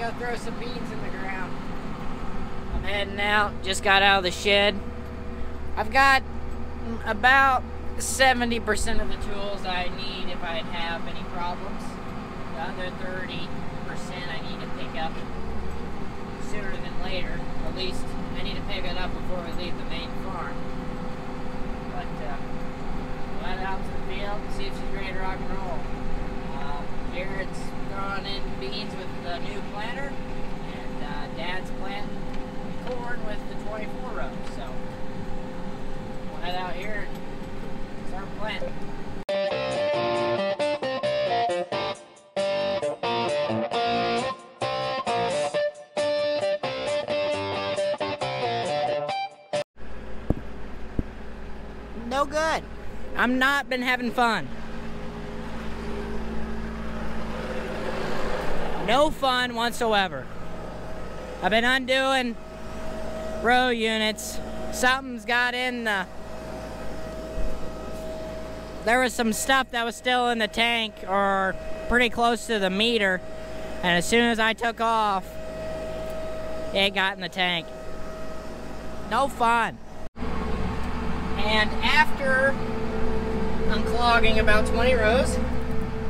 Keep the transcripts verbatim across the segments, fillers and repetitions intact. go throw some beans in the ground. I'm heading out. Just got out of the shed. I've got about seventy percent of the tools I need if I have any problems. The other thirty percent I need to pick up sooner than later. At least I need to pick it up before we leave the main farm. But uh, we'll head out to the field and see if she's ready to rock and roll. Uh, Jared's throwing in beans with the new planter, and uh, Dad's planting corn with the twenty-four row. So we'll head out here and start planting. No good. I'm not been having fun. No fun whatsoever. I've been undoing row units. Something's got in the... There was some stuff that was still in the tank or pretty close to the meter. And as soon as I took off, it got in the tank. No fun. And after unclogging about twenty rows,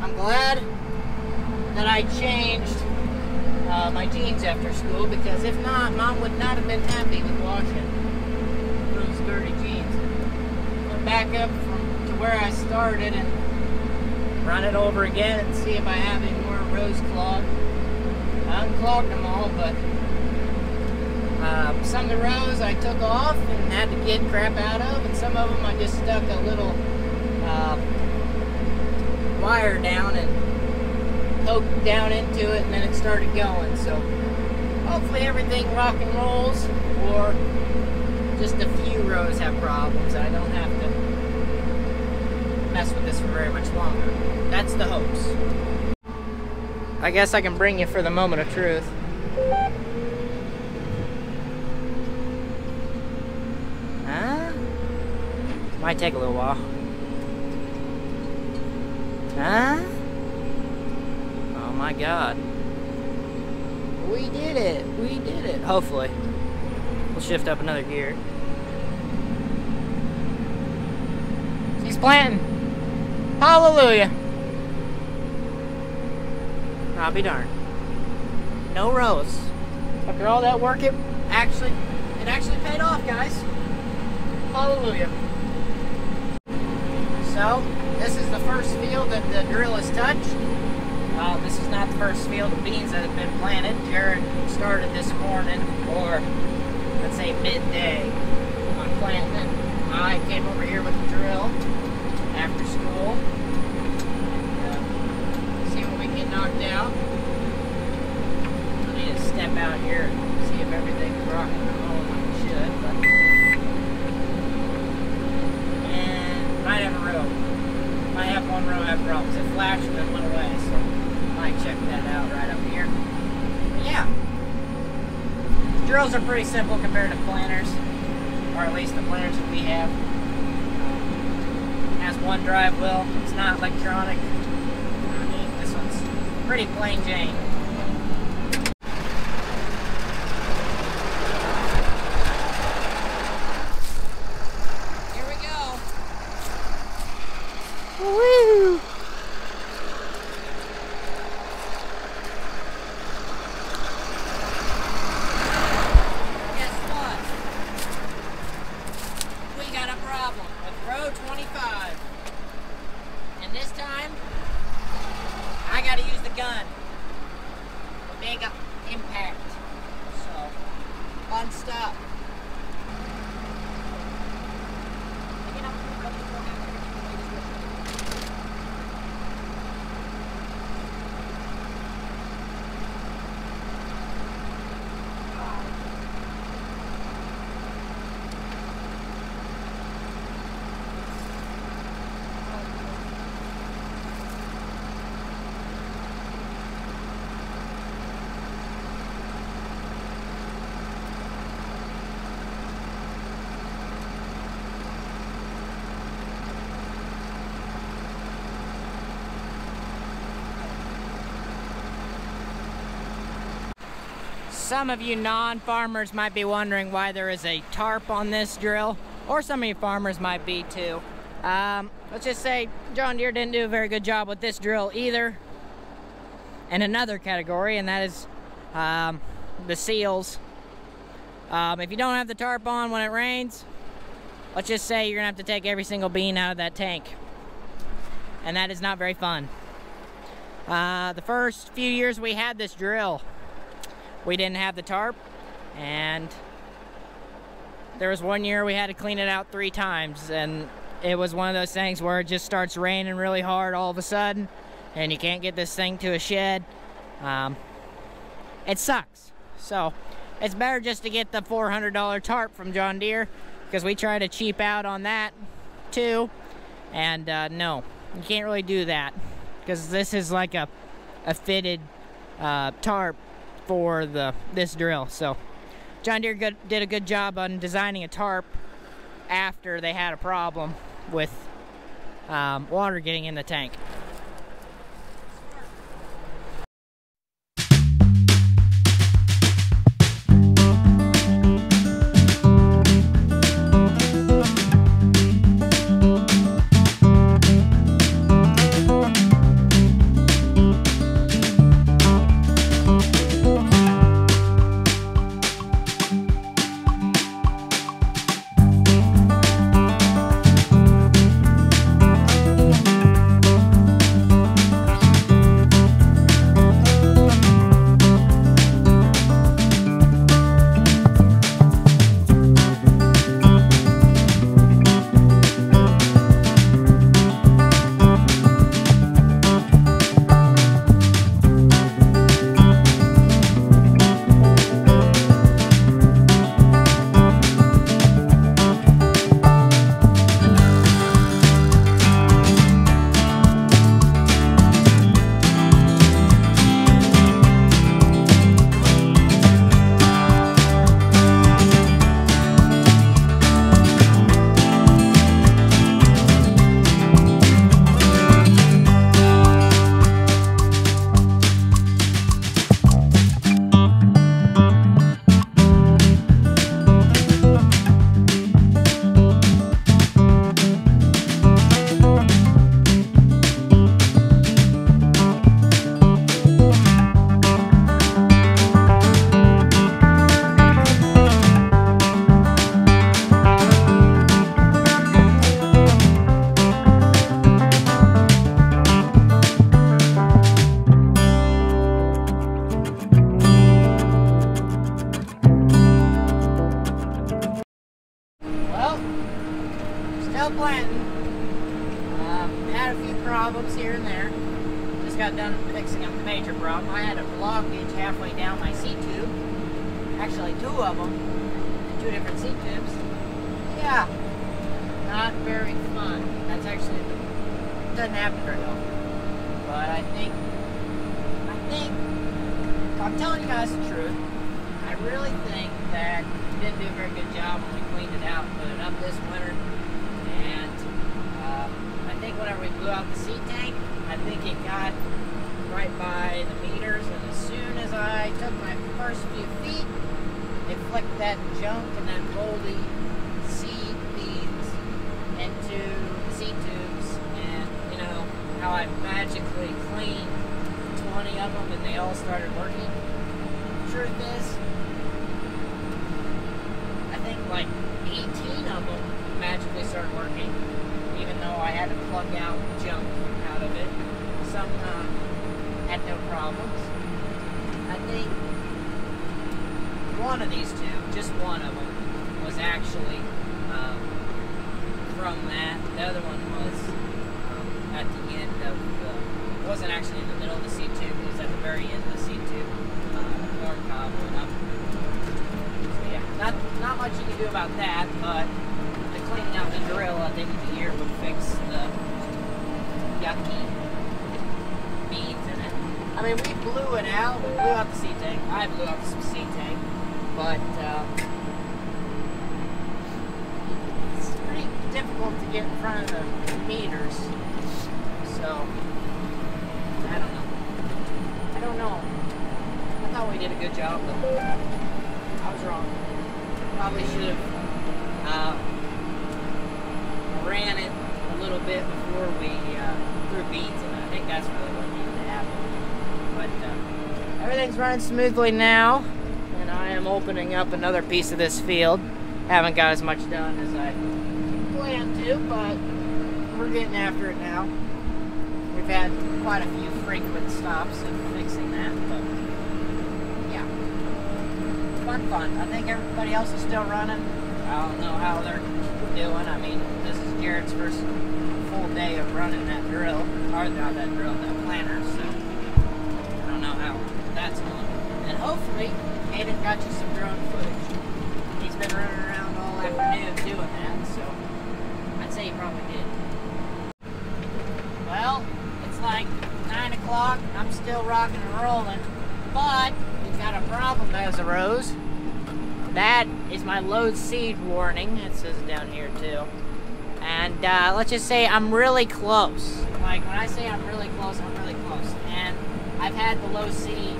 I'm glad that I changed uh, my jeans after school, because if not, Mom would not have been happy with washing those dirty jeans. Go back up from to where I started and run it over again and see if I have any more rows clogged. I unclogged them all, but Uh, some of the rows I took off and had to get crap out of, and some of them I just stuck a little uh, wire down and poked down into it, and then it started going. So hopefully everything rock and rolls, or just a few rows have problems. I don't have to mess with this for very much longer. That's the hopes. I guess I can bring you for the moment of truth. Might take a little while. Huh? Oh my God. We did it. We did it. Hopefully. We'll shift up another gear. She's planting. Hallelujah. I'll be darned. No rows. After all that work, it actually, it actually paid off, guys. Hallelujah. So, this is the first field that the drill has touched. Uh, this is not the first field of beans that have been planted. Jared started this morning, or let's say midday, on planting. I came over here with the drill after school. Uh, see what we get knocked out. I need to step out here and see if everything's rocking and rolling like it should. But might have a row. Might have one row have problems. It flashed and then went away, so I might check that out right up here. But yeah, drills are pretty simple compared to planters, or at least the planters that we have. It has one drive wheel. It's not electronic. I mean, this one's pretty plain Jane. Woo! Guess what? We got a problem with row twenty-five. And this time, I gotta use the gun. The big impact. So, fun stuff. some of you non-farmers might be wondering why there is a tarp on this drill, or some of you farmers might be too. Um, let's just say John Deere didn't do a very good job with this drill either. And another category, and that is um, the seals. Um, if you don't have the tarp on when it rains, let's just say you're gonna have to take every single bean out of that tank. And that is not very fun. Uh, the first few years we had this drill, we didn't have the tarp, and there was one year we had to clean it out three times, and it was one of those things where it just starts raining really hard all of a sudden, and you can't get this thing to a shed. Um, it sucks. So it's better just to get the four hundred dollar tarp from John Deere, because we try to cheap out on that too, and uh, no, you can't really do that, because this is like a, a fitted uh, tarp for the this drill. So John Deere good, did a good job on designing a tarp after they had a problem with um, water getting in the tank. Doesn't happen very often, but I think, I think, if I'm telling you guys the truth, I really think that we didn't do a very good job when we cleaned it out and put it up this winter, and um, I think whenever we blew out the seed tank, I think it got right by the meters, and as soon as I took my first few feet, it flicked that junk and that moldy seed beans into the seed tubes. How I magically cleaned twenty of them and they all started working. Truth is, I think like eighteen of them magically started working, even though I had to pluck out junk out of it. Some uh, had no problems. I think one of these two, just one of them, was actually um, from that. The other one was at the end of the, it wasn't actually in the middle of the seed tube, it was at the very end of the seed tube, uh, corn cob went up. So yeah, not, not much you can do about that, but the cleaning out the drill at the end of the year would fix the yucky beans in it. I mean, we blew it out, we blew out the seed tank, I blew out the seed tank, but uh, it's pretty difficult to get in front of the meters. So, I don't know. I don't know. I thought we did did a good job, but I was wrong. Probably should have uh, ran it a little bit before we uh, threw beans in it. I think that's really what needed to happen. But uh, everything's running smoothly now, and I am opening up another piece of this field. Haven't got as much done as I planned to, but we're getting after it now. We've had quite a few frequent stops and fixing that, but yeah, fun, fun. I think everybody else is still running. I don't know how they're doing. I mean, this is Jared's first full day of running that drill, or not that drill, that planter, so I don't know how that's going. And hopefully, Aiden got you some drone footage. He's been running around all afternoon doing that, so I'd say he probably did. Well, it's like nine o'clock, I'm still rocking and rolling, but we've got a problem that has arose. That is my load seed warning. It says it down here too. And uh, let's just say I'm really close. Like when I say I'm really close, I'm really close. And I've had the low seed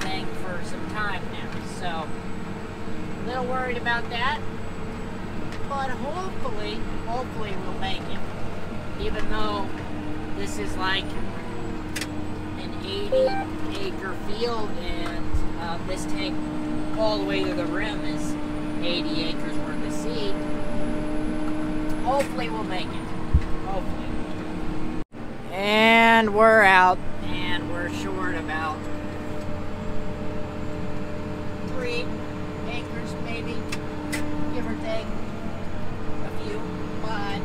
thing for some time now, so a little worried about that. But hopefully, hopefully we'll make it. Even though this is like eighty acre field, and uh, this tank all the way to the rim is eighty acres worth of seed. Hopefully we'll make it. Hopefully. And we're out. And we're short about three acres maybe, give or take a few. But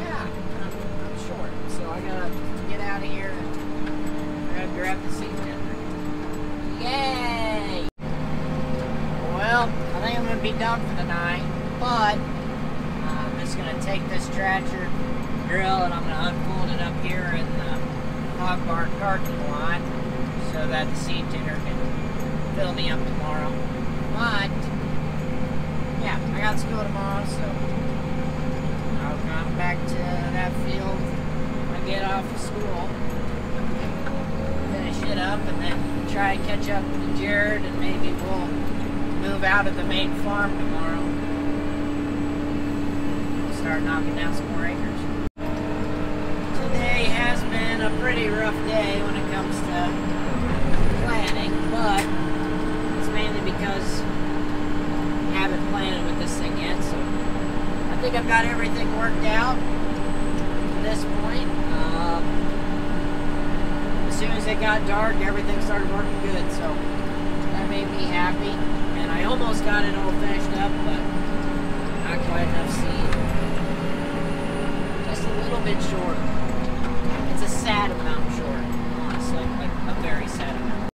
yeah, I'm, I'm short. So I gotta get out of here and grab the seed tender. Yay! Well, I think I'm going to be done for the night, but uh, I'm just going to take this tractor drill and I'm going to unfold it up here in the hog barn parking lot so that the seed tender can fill me up tomorrow. But, yeah, I got school tomorrow, so I'll come back to that field when I get off of school. It up and then try and catch up to Jared, and maybe we'll move out of the main farm tomorrow. We'll start knocking down some more acres. Today has been a pretty rough day when it comes to planting, but it's mainly because I haven't planted with this thing yet, so I think I've got everything worked out to this point. Um, As soon as it got dark, everything started working good, so that made me happy. And I almost got it all finished up, but not quite enough seed. Just a little bit short. It's a sad amount short, honestly, like a very sad amount.